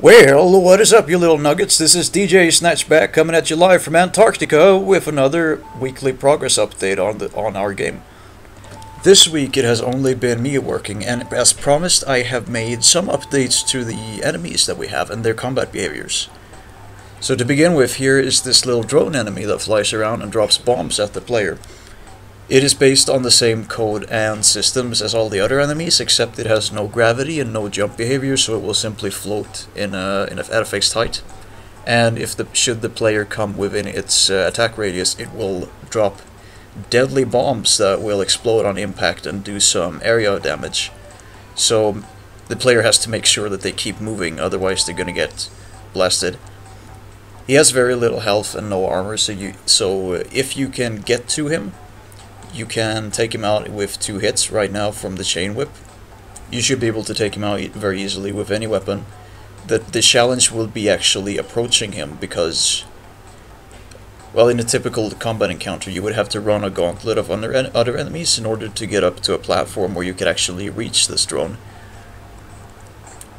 Well, what is up, you little nuggets? This is DJ Snatchback coming at you live from Antarctica with another weekly progress update on our game. This week it has only been me working, and as promised I have made some updates to the enemies that we have and their combat behaviors. So to begin with, here is this little drone enemy that flies around and drops bombs at the player. It is based on the same code and systems as all the other enemies, except it has no gravity and no jump behavior, so it will simply float at a fixed height. And should the player come within its attack radius, it will drop deadly bombs that will explode on impact and do some area damage. So the player has to make sure that they keep moving, otherwise they're going to get blasted. He has very little health and no armor, so if you can get to him, you can take him out with 2 hits right now from the chain whip. You should be able to take him out very easily with any weapon. The challenge will be actually approaching him because, well, in a typical combat encounter, you would have to run a gauntlet of other enemies in order to get up to a platform where you could actually reach this drone.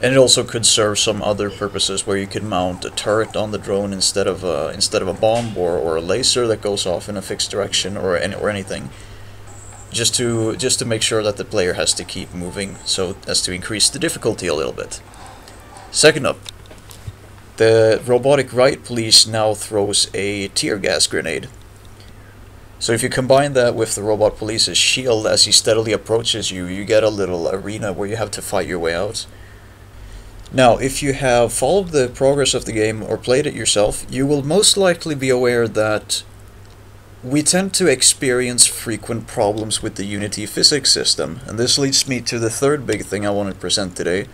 And it also could serve some other purposes where you could mount a turret on the drone instead of a bomb or a laser that goes off in a fixed direction or anything. Just to make sure that the player has to keep moving, so as to increase the difficulty a little bit. Second up, the robotic riot police now throws a tear gas grenade. So if you combine that with the robot police's shield as he steadily approaches you, you get a little arena where you have to fight your way out. Now, if you have followed the progress of the game or played it yourself, you will most likely be aware that we tend to experience frequent problems with the Unity physics system, and this leads me to the third big thing I want to present today.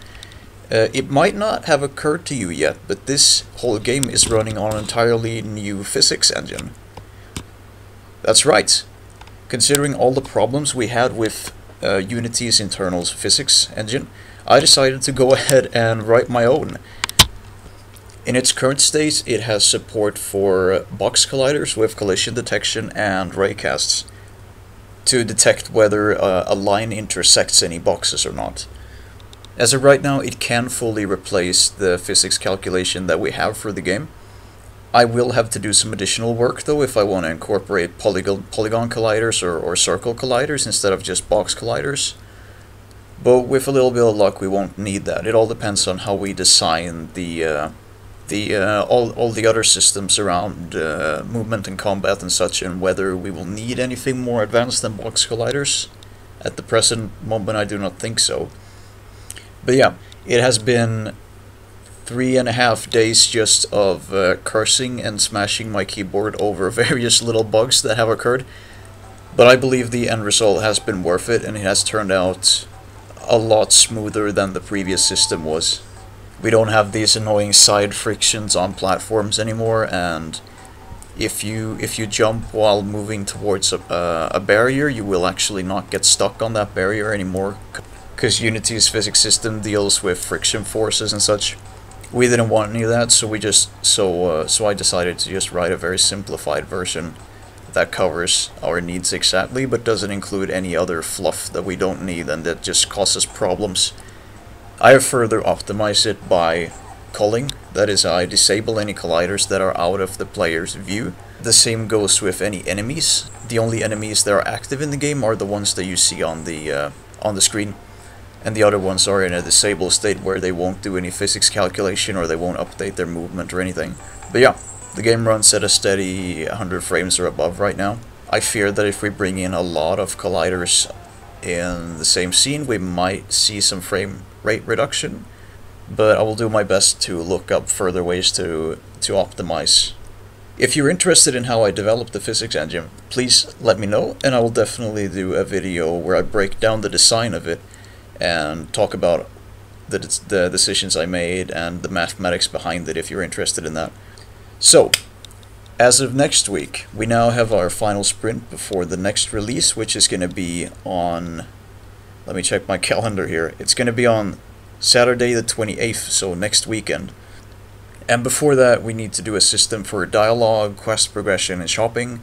It might not have occurred to you yet, but this whole game is running on an entirely new physics engine. That's right. Considering all the problems we had with Unity's internal physics engine, I decided to go ahead and write my own. In its current state, it has support for box colliders with collision detection and raycasts to detect whether a line intersects any boxes or not. As of right now, it can fully replace the physics calculation that we have for the game. I will have to do some additional work though if I want to incorporate polygon colliders or circle colliders instead of just box colliders. But with a little bit of luck, we won't need that. It all depends on how we design all the other systems around movement and combat and such, and whether we will need anything more advanced than box colliders. At the present moment, I do not think so. But yeah, it has been 3.5 days just of cursing and smashing my keyboard over various little bugs that have occurred. But I believe the end result has been worth it, and it has turned out a lot smoother than the previous system was. We don't have these annoying side frictions on platforms anymore, and if you jump while moving towards a barrier, you will actually not get stuck on that barrier anymore, because Unity's physics system deals with friction forces and such. We didn't want any of that, so I decided to just write a very simplified version that covers our needs exactly, but doesn't include any other fluff that we don't need and that just causes problems. I have further optimized it by culling, that is, I disable any colliders that are out of the player's view. The same goes with any enemies. The only enemies that are active in the game are the ones that you see on the screen, and the other ones are in a disabled state where they won't do any physics calculation or they won't update their movement or anything. But yeah, the game runs at a steady 100 frames or above right now. I fear that if we bring in a lot of colliders in the same scene, we might see some frame rate reduction, but I will do my best to look up further ways to optimize. If you're interested in how I developed the physics engine, please let me know, and I will definitely do a video where I break down the design of it and talk about the decisions I made and the mathematics behind it if you're interested in that. So, as of next week, we now have our final sprint before the next release, which is going to be on, let me check my calendar here, it's going to be on Saturday the 28th, so next weekend. And before that, we need to do a system for dialogue, quest progression, and shopping,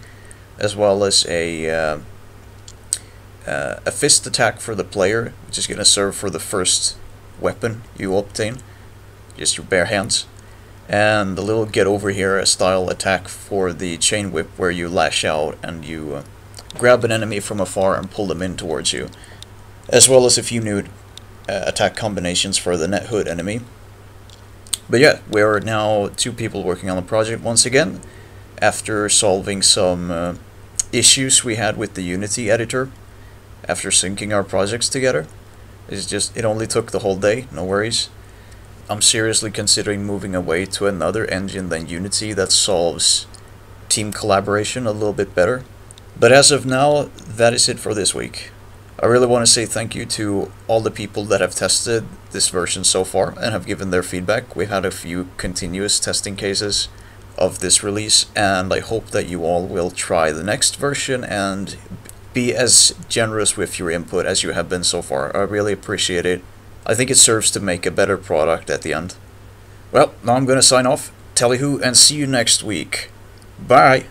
as well as a fist attack for the player, which is going to serve for the first weapon you obtain. just your bare hands. And the little get over here style attack for the chain whip, where you lash out and you grab an enemy from afar and pull them in towards you, as well as a few new attack combinations for the net hood enemy. But yeah, we are now two people working on the project once again, after solving some issues we had with the Unity editor, after syncing our projects together. It's just, it only took the whole day, no worries. I'm seriously considering moving away to another engine than Unity that solves team collaboration a little bit better. But as of now, that is it for this week. I really want to say thank you to all the people that have tested this version so far and have given their feedback. We've had a few continuous testing cases of this release, and I hope that you all will try the next version and be as generous with your input as you have been so far. I really appreciate it. I think it serves to make a better product at the end. Well, now I'm going to sign off. Tally who, and see you next week. Bye!